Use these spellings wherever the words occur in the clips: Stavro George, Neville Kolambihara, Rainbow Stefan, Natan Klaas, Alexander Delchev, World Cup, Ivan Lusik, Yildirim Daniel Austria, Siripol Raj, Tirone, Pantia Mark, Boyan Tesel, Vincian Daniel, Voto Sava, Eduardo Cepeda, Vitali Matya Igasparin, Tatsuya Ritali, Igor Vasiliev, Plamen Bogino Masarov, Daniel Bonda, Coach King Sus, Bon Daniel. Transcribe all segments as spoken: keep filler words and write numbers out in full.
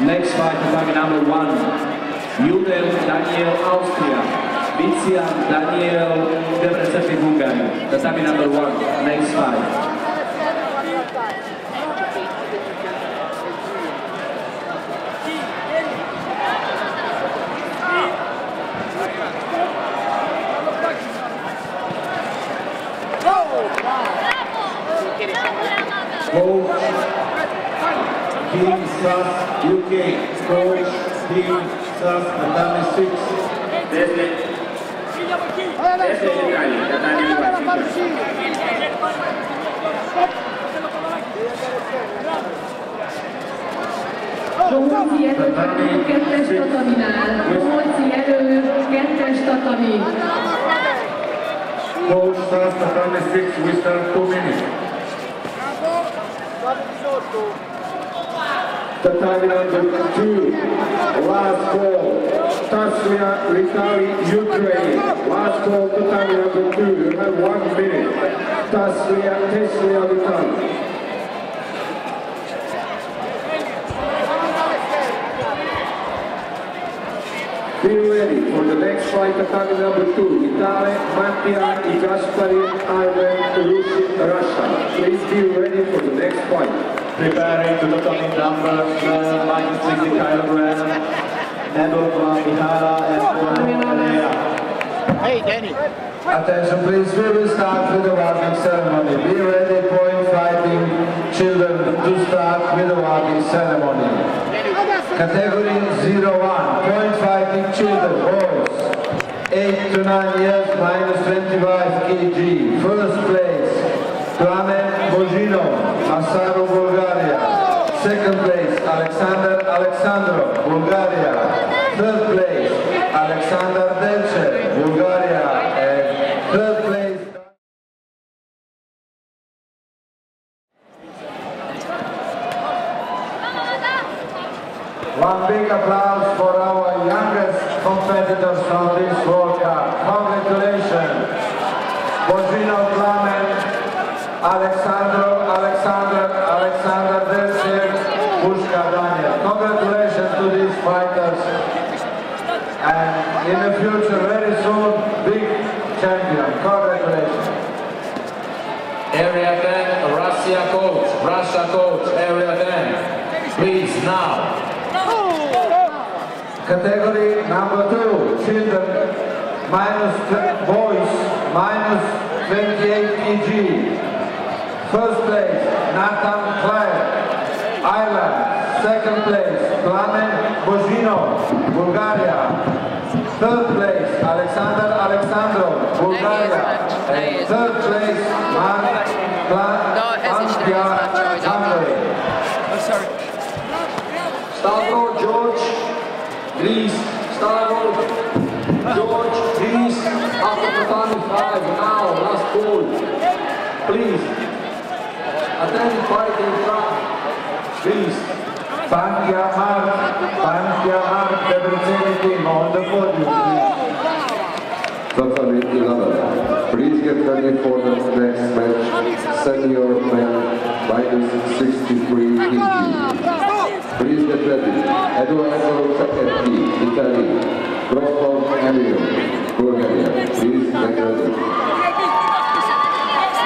Next fight, category number one, Yildirim Daniel Austria, Vincian Daniel Debreceni Hungary. Category number one, next fight. Coach King Sus, U K, Coach King Sus, number six. Coach Sus, number six, we start two minutes. The time number two, last call, Tatsuya Ritali, Ukraine. Last call to time number two, you have one minute. Tatsuya, Tatsuya Ritali. Be ready for the next fight, time number two, Vitali Matya Igasparin, Ivan Lusik, Russia. Please be ready for the next fight. Preparing to the coming number, minus sixty kilograms, Neville Kolambihara and Bon Daniel. Hey, Danny. Attention, please. We will start with the walking ceremony. Be ready, point fighting children to start with the walking ceremony. Category zero one, point fighting children, boys, eight to nine years, minus twenty-five kilograms. First place, Plamen Bogino Masarov, Bulgaria. Second place, Alexander Alexandrov, Bulgaria. Third place, Alexander Delchev, Bulgaria. And third place. One big applause for our youngest competitors from this World Cup. Congratulations, Bosvino Plamen, Alexandrov. Alexander, Alexander Delchev, Pushka Daniel. Congratulations to these fighters. And in the future, very soon, big champion. Congratulations. Area ten, Russia coach, Russia coach, area ten. Please, now. Category number two, children, minus boys, minus twenty-eight kilograms. First place, Natan Klaas, Ireland. Second place, Plamen Bogino, Bulgaria. Third place, Alexander Alexandrov, Bulgaria. And third place, Antia, Hungary. Stavro George, Greece. Stavro George, Greece. After twenty-five, now, last call. Please. Attend fighting club, please. Pantia Mark, Pantia Mark, the representative on the podium, please. Please get ready for the next match, senior man, minus sixty-three kilograms. Please get ready. Eduardo Cepeda, Italy, Rostov Avenue, Bulgaria. Please get ready.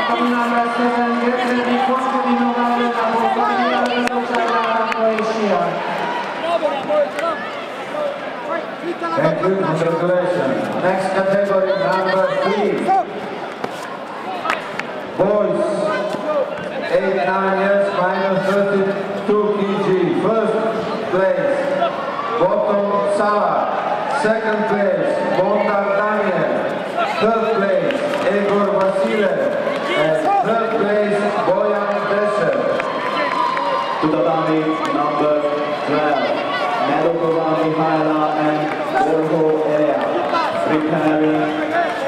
Number seven, get ready for Bogino Masarov, Bulgaria, and Croatia. Thank you, congratulations. Next category, number three. Boys, eight nine years, minus thirty-two kilograms. First place, Voto Sava. Second place, Bon Daniel. Third place, Igor Vasiliev. And third place, Boyan Tesel. To the dummy, number twelve, Neville Kolambihara and Volko Air. Preparing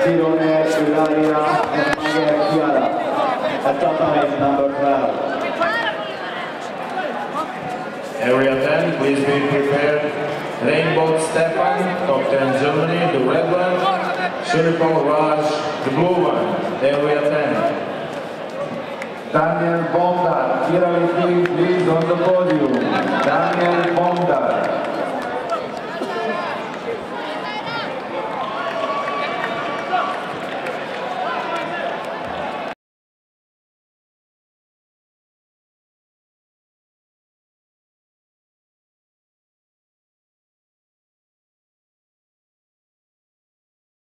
Tirone, Bulgaria, and Kiara. At the dummy, number twelve. Area ten, please be prepared. Rainbow Stefan, top ten Germany, the red one. Siripol Raj, the blue one. Area ten. Daniel Bonda, cheerily please, please on the podium. Daniel Bonda.